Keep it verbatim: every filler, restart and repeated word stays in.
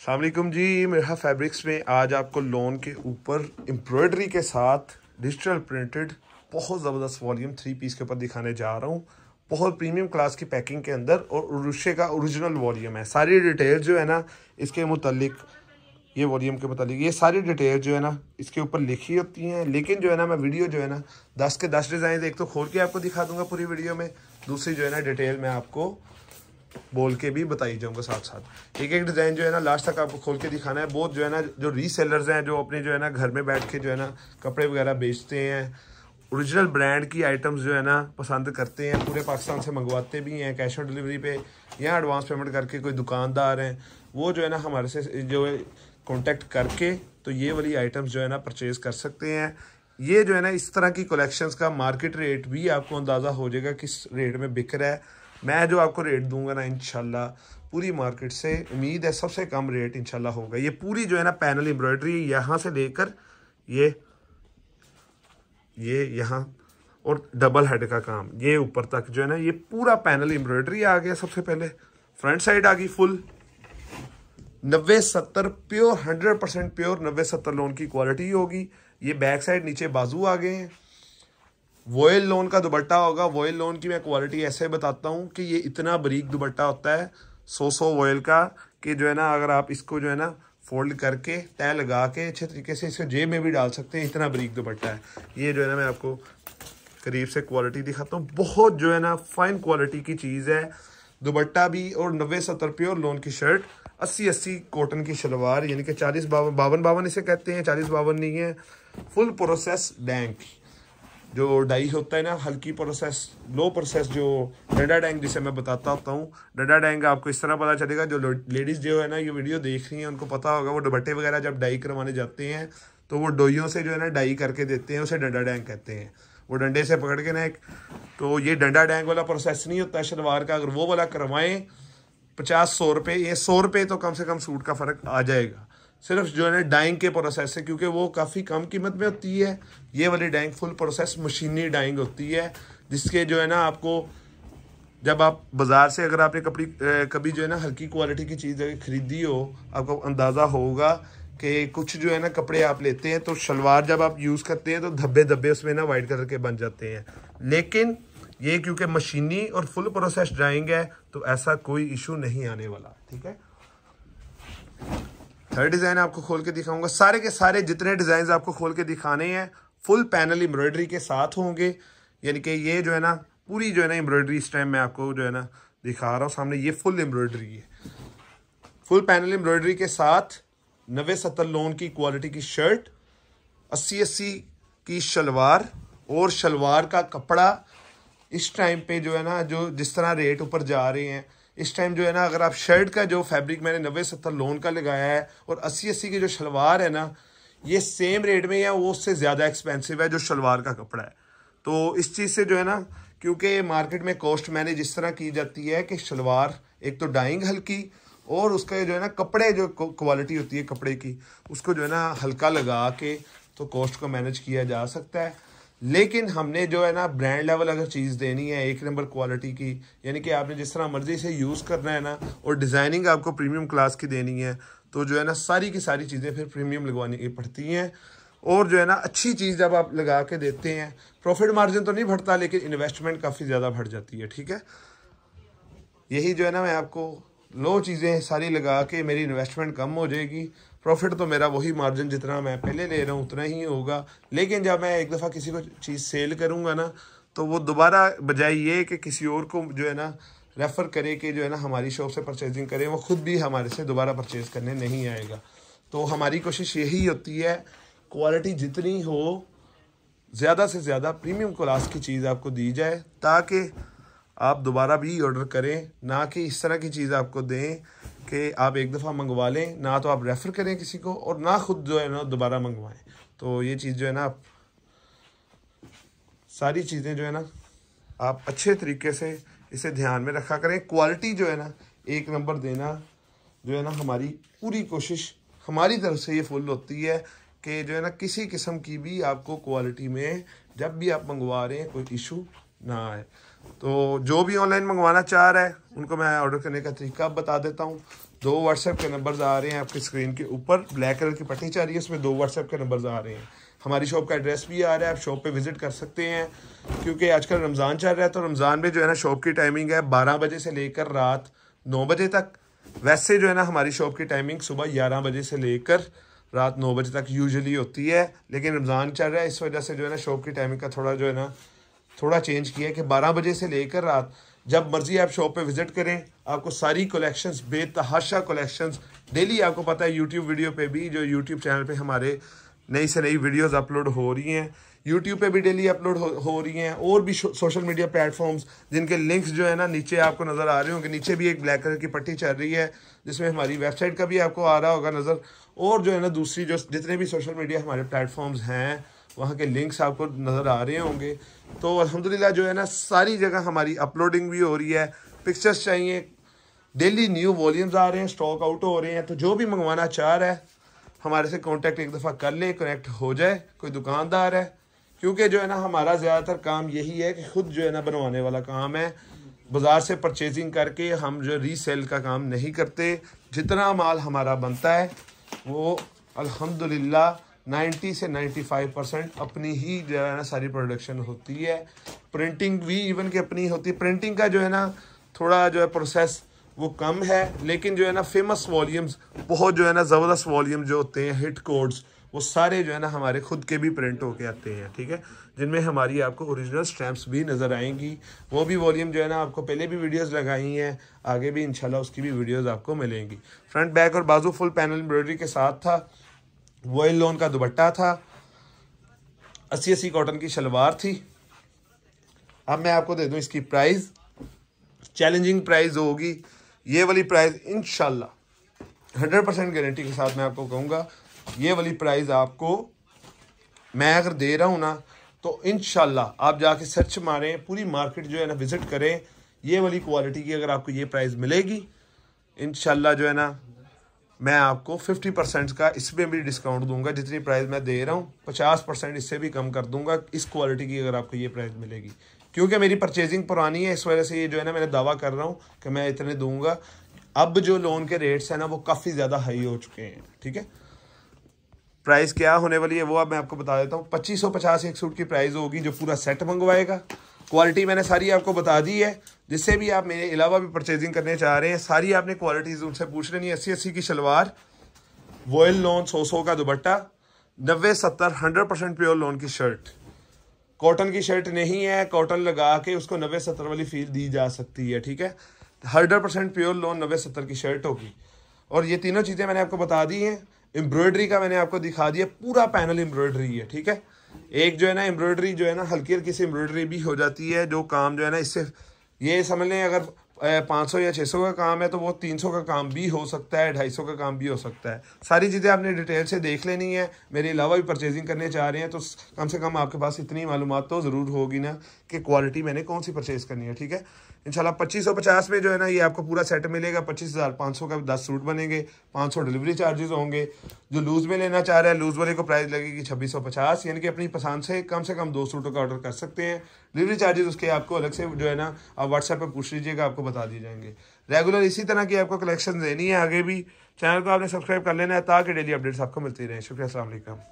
अस्सलाम वालेकुम जी, मिरहा फैब्रिक्स में आज आपको लॉन के ऊपर एम्ब्रॉयडरी के साथ डिजिटल प्रिंटेड बहुत ज़बरदस्त वॉल्यूम थ्री पीस के ऊपर दिखाने जा रहा हूँ। बहुत प्रीमियम क्लास की पैकिंग के अंदर और उरुशे का ओरिजिनल वॉल्यूम है। सारी डिटेल जो है ना इसके मुतलिक, ये वॉल्यूम के मुतालिक ये सारी डिटेल जो है ना इसके ऊपर लिखी होती हैं। लेकिन जो है ना मैं वीडियो जो है ना दस के दस डिज़ाइन एक तो खोल के आपको दिखा दूंगा पूरी वीडियो में, दूसरी जो है ना डिटेल मैं आपको बोल के भी बताई जाऊंगा साथ साथ। एक एक डिज़ाइन जो है ना लास्ट तक आपको खोल के दिखाना है। बहुत जो है ना जो रीसेलर्स हैं जो अपने जो है ना घर में बैठ के जो है ना कपड़े वगैरह बेचते हैं, ओरिजिनल ब्रांड की आइटम्स जो है ना पसंद करते हैं, पूरे पाकिस्तान से मंगवाते भी हैं कैश ऑन डिलीवरी पे या एडवांस पेमेंट करके। कोई दुकानदार हैं वो जो है ना हमारे से जो कॉन्टेक्ट करके तो ये वाली आइटम्स जो है ना परचेज कर सकते हैं। ये जो है ना इस तरह की कलेक्शंस का मार्केट रेट भी आपको अंदाज़ा हो जाएगा किस रेट में बिक रहा है। मैं जो आपको रेट दूंगा ना इंशाल्लाह पूरी मार्केट से उम्मीद है सबसे कम रेट इंशाल्लाह होगा। ये पूरी जो है ना पैनल एम्ब्रॉयडरी यहाँ से लेकर ये ये यहाँ और डबल हेड का काम ये ऊपर तक जो है ना ये पूरा पैनल एम्ब्रॉयडरी आ गया। सबसे पहले फ्रंट साइड आ गई फुल नब्बे सत्तर प्योर हंड्रेड परसेंट प्योर नब्बे सत्तर लोन की क्वालिटी होगी। ये बैक साइड नीचे बाजू आ गए हैं, वॉयल लोन का दुपट्टा होगा। वॉयल लोन की मैं क्वालिटी ऐसे बताता हूँ कि ये इतना बारीक दुपट्टा होता है सौ सौ वॉयल का कि जो है ना अगर आप इसको जो है ना फोल्ड करके तय लगा के अच्छे तरीके से इसको जेब में भी डाल सकते हैं, इतना बारीक दुपट्टा है। ये जो है ना मैं आपको करीब से क्वालिटी दिखाता हूँ, बहुत जो है ना फाइन क्वालिटी की चीज़ है। दुपट्टा भी और नब्बे सत्तर प्योर लोन की शर्ट, अस्सी अस्सी कॉटन की शलवार यानी कि चालीस बावन बावन बावन इसे कहते हैं, चालीस बावन नहीं है। फुल प्रोसेस डैंक जो डाई होता है ना, हल्की प्रोसेस लो प्रोसेस जो डंडा डैंग जिसे मैं बताता होता हूँ। डंडा डैंग आपको इस तरह पता चलेगा, जो लेडीज़ जो है ना ये वीडियो देख रही हैं उनको पता होगा, वो दुपट्टे वगैरह जब डाई करवाने जाते हैं तो वो डोइयों से जो है ना डाई करके देते हैं, उसे डंडा डैंग कहते हैं। वो डंडे से पकड़ के ना एक तो ये डंडा डैंग वाला प्रोसेस नहीं होता शलवार का। अगर वो वाला करवाएँ पचास सौ रुपये, ये सौ रुपये तो कम से कम सूट का फ़र्क आ जाएगा सिर्फ जो है ना डाइंग के प्रोसेस से, क्योंकि वो काफ़ी कम कीमत में होती है। ये वाली डाइंग फुल प्रोसेस मशीनी डाइंग होती है जिसके जो है ना आपको जब आप बाज़ार से अगर आपने कपड़ी कभी जो है ना हल्की क्वालिटी की चीज़ खरीदी हो आपको अंदाज़ा होगा कि कुछ जो है ना कपड़े आप लेते हैं तो शलवार जब आप यूज़ करते हैं तो धब्बे धब्बे उसमें ना वाइट कलर के बन जाते हैं। लेकिन ये क्योंकि मशीनी और फुल प्रोसेस डाइंग है तो ऐसा कोई इशू नहीं आने वाला, ठीक है। थर्ड डिज़ाइन आपको खोल के दिखाऊंगा, सारे के सारे जितने डिज़ाइन आपको खोल के दिखाने हैं फुल पैनल एम्ब्रॉयडरी के साथ होंगे। यानी कि ये जो है ना पूरी जो है ना एम्ब्रॉयडरी इस टाइम मैं आपको जो है ना दिखा रहा हूँ सामने, ये फुल एम्ब्रॉयडरी है। फुल पैनल एम्ब्रॉयडरी के साथ नब्बे सत्तर लोन की क्वालिटी की शर्ट, अस्सी अस्सी की शलवार और शलवार का कपड़ा इस टाइम पे जो है ना जो जिस तरह रेट ऊपर जा रहे हैं इस टाइम जो है ना अगर आप शर्ट का जो फैब्रिक मैंने नब्बे सत्तर लोन का लगाया है और अस्सी अस्सी की जो शलवार है ना ये सेम रेट में या वो उससे ज़्यादा एक्सपेंसिव है जो शलवार का कपड़ा है। तो इस चीज़ से जो है ना क्योंकि मार्केट में कॉस्ट मैनेज इस तरह की जाती है कि शलवार एक तो डाइंग हल्की और उसका जो है ना कपड़े जो क्वालिटी होती है कपड़े की उसको जो है ना हल्का लगा के तो कॉस्ट को मैनेज किया जा सकता है। लेकिन हमने जो है ना ब्रांड लेवल अगर चीज़ देनी है एक नंबर क्वालिटी की, यानी कि आपने जिस तरह मर्जी से यूज़ करना है ना और डिज़ाइनिंग आपको प्रीमियम क्लास की देनी है तो जो है ना सारी की सारी चीज़ें फिर प्रीमियम लगवानी की पड़ती हैं। और जो है ना अच्छी चीज़ जब आप लगा के देते हैं प्रॉफिट मार्जिन तो नहीं बढ़ता लेकिन इन्वेस्टमेंट काफ़ी ज़्यादा बढ़ जाती है, ठीक है। यही जो है ना मैं आपको लो चीज़ें सारी लगा के मेरी इन्वेस्टमेंट कम हो जाएगी, प्रॉफिट तो मेरा वही मार्जिन जितना मैं पहले ले रहा हूँ उतना ही होगा। लेकिन जब मैं एक दफ़ा किसी को चीज़ सेल करूँगा ना तो वो दोबारा बजाय ये कि किसी और को जो है ना रेफ़र करे कि जो है ना हमारी शॉप से परचेजिंग करें, वो ख़ुद भी हमारे से दोबारा परचेज करने नहीं आएगा। तो हमारी कोशिश यही होती है क्वालिटी जितनी हो ज़्यादा से ज़्यादा प्रीमियम क्लास की चीज़ आपको दी जाए ताकि आप दोबारा भी ऑर्डर करें, ना कि इस तरह की चीज़ आपको दें कि आप एक दफ़ा मंगवा लें, ना तो आप रेफ़र करें किसी को और ना ख़ुद जो है ना दोबारा मंगवाएं। तो ये चीज़ जो है ना आप सारी चीज़ें जो है ना आप अच्छे तरीके से इसे ध्यान में रखा करें। क्वालिटी जो है ना एक नंबर देना जो है ना हमारी पूरी कोशिश हमारी तरफ से ये फुल होती है कि जो है ना किसी किस्म की भी आपको क्वालिटी में जब भी आप मंगवा रहे हैं कोई इशू ना आए। तो जो भी ऑनलाइन मंगवाना चाह रहा है उनको मैं ऑर्डर करने का तरीका बता देता हूँ। दो व्हाट्सएप के नंबर्स आ रहे हैं आपकी स्क्रीन के ऊपर, ब्लैक कलर की पट्टी चाह रही है, उसमें दो व्हाट्सएप के नंबर्स आ रहे हैं। हमारी शॉप का एड्रेस भी आ रहा है, आप शॉप पे विजिट कर सकते हैं। क्योंकि आजकल रमज़ान चल रहा है तो रमज़ान में जो है ना शॉप की टाइमिंग है बारह बजे से लेकर रात नौ बजे तक। वैसे जो है ना हमारी शॉप की टाइमिंग सुबह ग्यारह बजे से लेकर रात नौ बजे तक यूजुअली होती है, लेकिन रमज़ान चल रहा है इस वजह से जो है ना शॉप की टाइमिंग का थोड़ा जो है ना थोड़ा चेंज किया है कि बारह बजे से लेकर रात, जब मर्ज़ी आप शॉप पे विज़िट करें। आपको सारी कलेक्शंस, बेतहाशा कलेक्शंस डेली, आपको पता है यूट्यूब वीडियो पे भी, जो यूट्यूब चैनल पे हमारे नई से नई वीडियोस अपलोड हो रही हैं, यूट्यूब पे भी डेली अपलोड हो, हो रही हैं। और भी सोशल मीडिया प्लेटफॉर्म्स जिनके लिंक्स जो है ना नीचे आपको नज़र आ रहे होंगे, नीचे भी एक ब्लैक कलर की पट्टी चल रही है जिसमें हमारी वेबसाइट का भी आपको आ रहा होगा नज़र। और जो है ना दूसरी जो जितने भी सोशल मीडिया हमारे प्लेटफॉर्म्स हैं वहाँ के लिंक्स आपको नज़र आ रहे होंगे। तो अल्हम्दुलिल्लाह जो है ना सारी जगह हमारी अपलोडिंग भी हो रही है। पिक्चर्स चाहिए, डेली न्यू वॉल्यूम्स आ रहे हैं, स्टॉक आउट हो रहे हैं। तो जो भी मंगवाना चाह रहा है हमारे से कांटेक्ट एक दफ़ा कर ले, कनेक्ट हो जाए। कोई दुकानदार है, क्योंकि जो है ना हमारा ज़्यादातर काम यही है कि ख़ुद जो है ना बनवाने वाला काम है। बाज़ार से परचेजिंग करके हम जो रीसेल का काम नहीं करते। जितना माल हमारा बनता है वो अल्हम्दुलिल्लाह नाइन्टी से नाइन्टी फाइव परसेंट अपनी ही जो है ना सारी प्रोडक्शन होती है। प्रिंटिंग भी इवन की अपनी होती है। प्रिंटिंग का जो है ना थोड़ा जो है प्रोसेस वो कम है, लेकिन जो है ना फेमस वॉल्यूम्स बहुत जो है ना ज़बरदस्त वॉल्यूम जो होते हैं, हिट कोड्स, वो सारे जो है ना हमारे खुद के भी प्रिंट होके आते हैं, ठीक है, जिनमें हमारी आपको ओरिजिनल स्टैम्प्स भी नज़र आएंगी। वो भी वॉल्यूम जो है ना आपको पहले भी वीडियोस लगाई हैं, आगे भी इंशाल्लाह उसकी भी वीडियोस आपको मिलेंगी। फ्रंट, बैक और बाजू फुल पैनल एम्ब्रॉयडरी के साथ था। वॉयल लोन का दुपट्टा था। अस्सी अस्सी कॉटन की शलवार थी। अब मैं आपको दे दूँ इसकी प्राइस, चैलेंजिंग प्राइस होगी ये वाली प्राइस इंशाल्लाह, हंड्रेड परसेंट गारंटी के साथ मैं आपको कहूँगा ये वाली प्राइस आपको मैं अगर दे रहा हूँ ना तो इंशाल्लाह आप जाके सर्च मारें, पूरी मार्केट जो है ना विज़िट करें। ये वाली क्वालिटी की अगर आपको ये प्राइस मिलेगी इंशाल्लाह जो है ना मैं आपको फिफ्टी परसेंट का इसमें भी डिस्काउंट दूंगा। जितनी प्राइस मैं दे रहा हूँ पचास परसेंट इससे भी कम कर दूंगा इस क्वालिटी की अगर आपको ये प्राइस मिलेगी। क्योंकि मेरी परचेजिंग पुरानी है, इस वजह से ये जो है ना मैंने दावा कर रहा हूँ कि मैं इतने दूंगा। अब जो लोन के रेट्स हैं ना वो काफ़ी ज़्यादा हाई हो चुके हैं, ठीक है। प्राइस क्या होने वाली है वो अब मैं आपको बता देता हूँ। पच्चीस सौ पचास एक सूट की प्राइस होगी जो पूरा सेट मंगवाएगा। क्वालिटी मैंने सारी आपको बता दी है, जिससे भी आप मेरे अलावा भी परचेजिंग करने चाह रहे हैं सारी आपने क्वालिटीज़ उनसे पूछ लेनी है। अस्सी अस्सी की शलवार, वॉयल लोन, सौ सौ का दुपट्टा, नब्बे सत्तर हंड्रेड परसेंट प्योर लोन की शर्ट। कॉटन की शर्ट नहीं है, कॉटन लगा के उसको नब्बे सत्तर वाली फील दी जा सकती है, ठीक है। हंड्रेड परसेंट प्योर लोन नब्बे सत्तर की शर्ट होगी। और ये तीनों चीज़ें मैंने आपको बता दी हैं। एम्ब्रॉयडरी का मैंने आपको दिखा दिया, पूरा पैनल एम्ब्रॉयडरी है, ठीक है। एक जो है ना एम्ब्रॉयडरी जो है ना हल्की हल्की सी एम्ब्रॉयडरी भी हो जाती है। जो काम जो है ना इससे ये समझ लें अगर पाँच सौ या छह सौ का काम है तो वो तीन सौ का काम भी हो सकता है, ढाई सौ का काम भी हो सकता है। सारी चीज़ें आपने डिटेल से देख लेनी है। मेरे अलावा भी परचेजिंग करने चाह रहे हैं तो कम से कम आपके पास इतनी मालूमात तो ज़रूर होगी ना कि क्वालिटी मैंने कौन सी परचेज़ करनी है, ठीक है। इंशाल्लाह पच्चीस सौ पचास में जो है ना ये आपको पूरा सेट मिलेगा। पच्चीस हज़ार पाँच सौ का दस सूट बनेंगे, पाँच सौ डिलीवरी चार्जेस होंगे। जो लूज़ में लेना चाह रहा है लूज़ वाले को प्राइस लगेगी छब्बीस सौ पचास, यानी कि अपनी पसंद से कम से कम दो सूटों का ऑर्डर कर सकते हैं। डिलीवरी चार्जेस उसके आपको अलग से जो है ना आप व्हाट्सएप पर पूछ लीजिएगा, आपको बता दिए जाएंगे। रेगुलर इसी तरह की आपको कलेक्शन देनी है आगे भी। चैनल को आपने सब्सक्राइब कर लेना है ताकि डेली अपडेट्स आपको मिलती रहें। शुक्रिया, अस्सलाम वालेकुम।